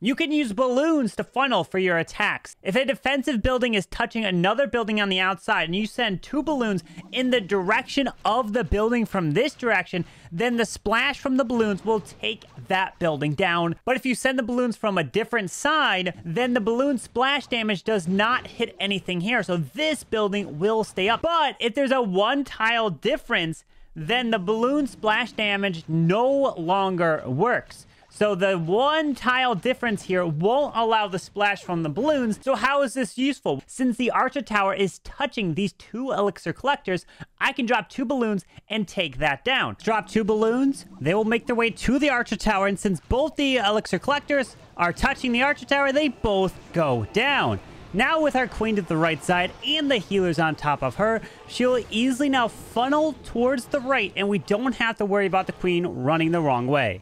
You can use balloons to funnel for your attacks. If a defensive building is touching another building on the outside and you send two balloons in the direction of the building from this direction, then the splash from the balloons will take that building down. But if you send the balloons from a different side, then the balloon splash damage does not hit anything here. So this building will stay up. But if there's a one tile difference, then the balloon splash damage no longer works. So the one tile difference here won't allow the splash from the balloons. So how is this useful? Since the Archer Tower is touching these two Elixir Collectors, I can drop two balloons and take that down. Drop two balloons. They will make their way to the Archer Tower. And since both the Elixir Collectors are touching the Archer Tower, they both go down. Now with our queen to the right side and the healers on top of her, she'll easily now funnel towards the right, and we don't have to worry about the queen running the wrong way.